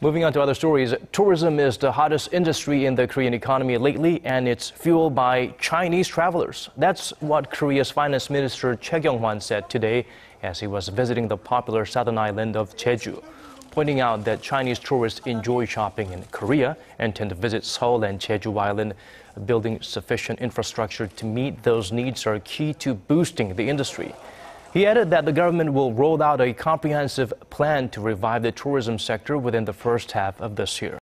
Moving on to other stories, tourism is the hottest industry in the Korean economy lately, and it's fueled by Chinese travelers. That's what Korea's Finance Minister Choi Kyung-hwan said today as he was visiting the popular southern island of Jeju, pointing out that Chinese tourists enjoy shopping in Korea and tend to visit Seoul and Jeju Island. Building sufficient infrastructure to meet those needs are key to boosting the industry. He added that the government will roll out a comprehensive plan to revive the tourism sector within the first half of this year.